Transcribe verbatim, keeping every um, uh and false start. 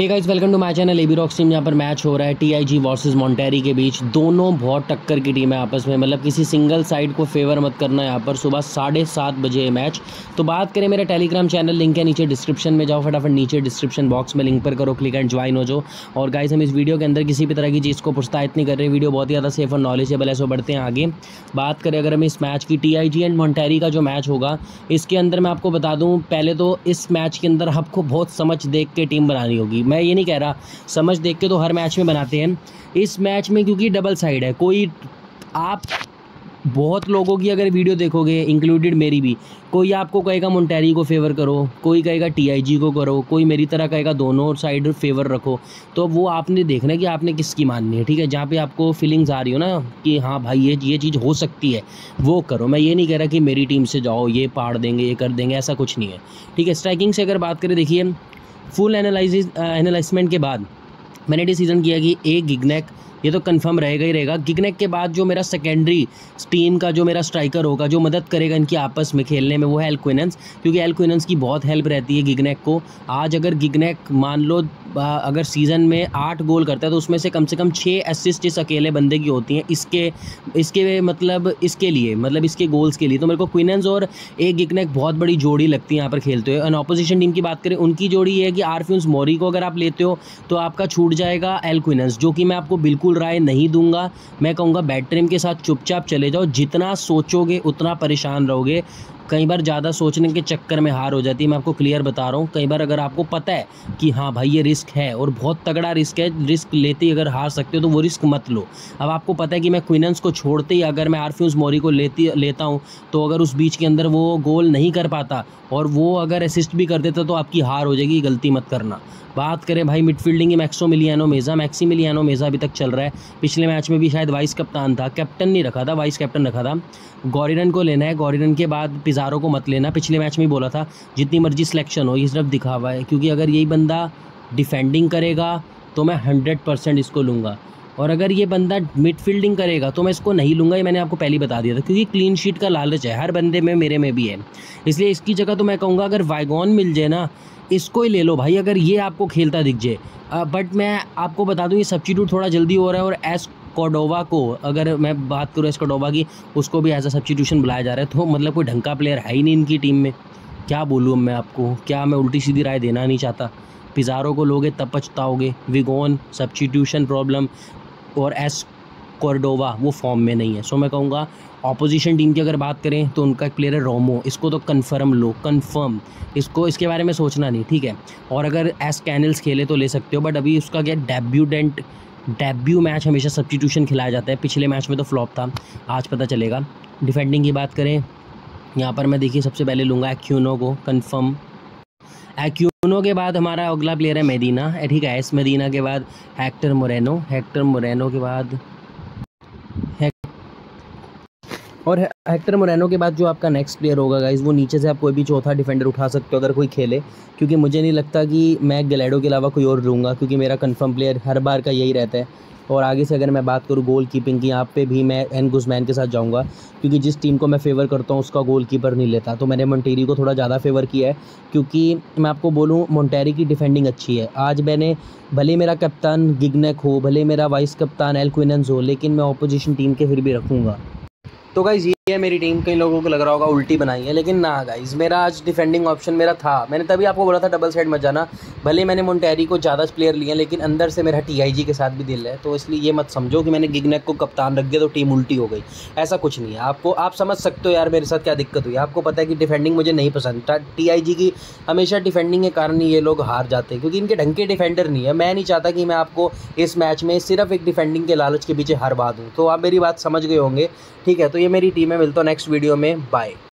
Hey guys, welcome to my channel AB rock team. यहाँ पर match हो रहा है टीआईजी वर्सेस मॉन्टेरी के बीच। दोनों बहुत टक्कर की टीम है आपस में, मतलब किसी सिंगल साइड को फेवर मत करना। यहाँ पर सुबह साढ़े सात बजे मैच। तो बात करें, मेरा टेलीग्राम चैनल लिंक है नीचे डिस्क्रिप्शन में, जाओ फटाफट नीचे डिस्क्रिप्शन बॉक्स में लिंक पर करो क्लिक एंड ज्वाइन हो जाओ। और गाइस, हम इस वीडियो के अंदर किसी भी तरह की चीज़ को पुस्तायत नहीं कर रहे, वीडियो बहुत ही ज़्यादा सेफ और नॉलेजेबल है। सो बढ़ते हैं आगे। बात करें अगर हम इस मैच की, टीआईजी एंड मॉन्टेरी का जो मैच होगा, इसके अंदर मैं आपको बता दूँ, पहले तो इस मैच के अंदर आपको बहुत समझ देख के टीम बनानी होगी। मैं ये नहीं कह रहा, समझ देख के तो हर मैच में बनाते हैं, इस मैच में क्योंकि डबल साइड है। कोई आप बहुत लोगों की अगर वीडियो देखोगे, इंक्लूडेड मेरी भी, कोई आपको कहेगा मॉन्टेरी को फेवर करो, कोई कहेगा टीआईजी को करो, कोई मेरी तरह कहेगा दोनों साइड फेवर रखो। तो वो आपने देखना कि आपने किसकी माननी है, ठीक है। जहाँ पे आपको फीलिंग्स आ रही हो ना कि हाँ भाई ये ये चीज़ हो सकती है, वो करो। मैं ये नहीं कह रहा कि मेरी टीम से जाओ, ये पाड़ देंगे, ये कर देंगे, ऐसा कुछ नहीं है, ठीक है। स्ट्राइकिंग से अगर बात करें, देखिए फुल एनालिसिस एनालिसमेंट के बाद मैंने डिसीजन किया कि ए गिगनेक, ये तो कंफर्म रहेगा ही रहेगा। गिगनेक के बाद जो मेरा सेकेंडरी टीम का जो मेरा स्ट्राइकर होगा, जो मदद करेगा इनकी आपस में खेलने में, वो है एल्क्विनस, क्योंकि एल्क्विनस की बहुत हेल्प रहती है गिगनेक को। आज अगर गिगनेक मान लो अगर सीज़न में आठ गोल करता है तो उसमें से कम से कम छः असिस्ट इस अकेले बंदे की होती हैं, इसके इसके मतलब इसके लिए मतलब इसके गोल्स के लिए। तो मेरे को क्विनेंस और ए गिगनेक बहुत बड़ी जोड़ी लगती है यहाँ पर खेलते हुए। एंड ऑपोजिशन टीम की बात करें, उनकी जोड़ी ये है कि आर फ्यून्स मोरी को अगर आप लेते हो तो आपका छूट जाएगा एल्क्विनस, जो कि मैं आपको बिल्कुल राय नहीं दूंगा। मैं कहूँगा बैटरिम के साथ चुपचाप चले जाओ, जितना सोचोगे उतना परेशान रहोगे। कई बार ज़्यादा सोचने के चक्कर में हार हो जाती है, मैं आपको क्लियर बता रहा हूँ। कई बार अगर आपको पता है कि हाँ भाई ये रिस्क है और बहुत तगड़ा रिस्क है, रिस्क लेते ही अगर हार सकते हो तो वो रिस्क मत लो। अब आपको पता है कि मैं क्विनेंस को छोड़ते ही अगर मैं आर फ्यून्स मोरी को लेती लेता हूँ तो अगर उस बीच के अंदर वो गोल नहीं कर पाता और वो अगर असिस्ट भी कर देता तो आपकी हार हो जाएगी, गलती मत करना। बात करें भाई midfielding, Maximiliano Meza Maximiliano Meza अभी तक चल रहा है, पिछले मैच में भी शायद वाइस कप्तान था, कैप्टन नहीं रखा था, वाइस कैप्टन रखा था। गॉरिडन को लेना है, गॉरिडन के बाद पिज़ारो को मत लेना, पिछले मैच में ही बोला था। जितनी मर्जी सिलेक्शन हो, ये सिर्फ दिखावा है, क्योंकि अगर यही बंदा डिफेंडिंग करेगा तो मैं हंड्रेड परसेंट इसको लूँगा, और अगर ये बंदा मिडफील्डिंग करेगा तो मैं इसको नहीं लूँगा। ये मैंने आपको पहले बता दिया था, क्योंकि क्लीन शीट का लालच है हर बंदे में, मेरे में भी है। इसलिए इसकी जगह तो मैं कहूँगा अगर वाइगॉन मिल जाए ना, इसको ही ले लो भाई, अगर ये आपको खेलता दिख जाए। बट मैं आपको बता दूँ ये सब्स्टिट्यूट थोड़ा जल्दी हो रहा है, और एस कोडोवा को अगर मैं बात करूँ एस कोडोवा की, उसको भी एज अ सब्स्टिट्यूशन बुलाया जा रहा है। तो मतलब कोई ढंग का प्लेयर है ही नहीं इनकी टीम में, क्या बोलूँ मैं आपको, क्या मैं उल्टी सीधी राय देना नहीं चाहता। पिज़ारो को लोगे तब पछताओगे, विगोन सब्स्टिट्यूशन प्रॉब्लम, और एस कोडोवा वो फॉर्म में नहीं है। सो मैं कहूँगा ऑपोजिशन टीम की अगर बात करें तो उनका एक प्लेयर है रोमो, इसको तो कन्फर्म लो, कन्फर्म, इसको इसके बारे में सोचना नहीं, ठीक है। और अगर एस कैनल्स खेले तो ले सकते हो, बट अभी उसका क्या डेब्यूडेंट डेब्यू मैच हमेशा सब्स्टिट्यूशन खिलाया जाता है, पिछले मैच में तो फ्लॉप था, आज पता चलेगा। डिफेंडिंग की बात करें, यहाँ पर मैं देखिए सबसे पहले लूँगा एक्यूनो को, कन्फर्म। एक्यूनो के बाद हमारा अगला प्लेयर है मेडिना, ठीक है। एस मेडिना के बाद हेक्टर मोरेनो, हेक्टर मोरेनो के बाद और हेक्टर मोरेनो के बाद जो आपका नेक्स्ट प्लेयर होगा गाइस, वो नीचे से आप कोई भी चौथा डिफेंडर उठा सकते हो अगर कोई खेले, क्योंकि मुझे नहीं लगता कि मैं गैलेडो के अलावा कोई और लूँगा, क्योंकि मेरा कंफर्म प्लेयर हर बार का यही रहता है। और आगे से अगर मैं बात करूँ गोल कीपिंग की, यहाँ पे भी मैं एन गुजमैन के साथ जाऊँगा, क्योंकि जिस टीम को मैं फेवर करता हूँ उसका गोल कीपर नहीं लेता। तो मैंने मॉन्टेरी को थोड़ा ज़्यादा फेवर किया है, क्योंकि मैं आपको बोलूँ मॉन्टेरी की डिफेंडिंग अच्छी है। आज मैंने भले मेरा कप्तान गिगनेक हो, भले मेरा वाइस कप्तान एल्क्विनस हो, लेकिन मैं ऑपोजिशन टीम के फिर भी रखूँगा। तो गाइज़ ये है मेरी टीम, कई लोगों को लग रहा होगा उल्टी बनाई है, लेकिन ना गाइज़, मेरा आज डिफेंडिंग ऑप्शन मेरा था, मैंने तभी आपको बोला था डबल साइड मत जाना। भले मैंने मॉन्टेरी को ज़्यादा प्लेयर लिए हैं, लेकिन अंदर से मेरा टीआईजी के साथ भी दिल है, तो इसलिए ये मत समझो कि मैंने गिगनेक को कप्तान रख दिया तो टीम उल्टी हो गई, ऐसा कुछ नहीं है। आपको आप समझ सकते हो यार मेरे साथ क्या दिक्कत हुई, आपको पता है कि डिफेंडिंग मुझे नहीं पसंद, टीआईजी की हमेशा डिफेंडिंग के कारण ये लोग हार जाते हैं, क्योंकि इनके ढंग के डिफेंडर नहीं है। मैं नहीं चाहता कि मैं आपको इस मैच में सिर्फ एक डिफेंडिंग के लालच के पीछे हार बा दूँ। तो आप मेरी बात समझ गए होंगे, ठीक है। तो ये मेरी टीम है, मिलता हूँ नेक्स्ट वीडियो में, बाय।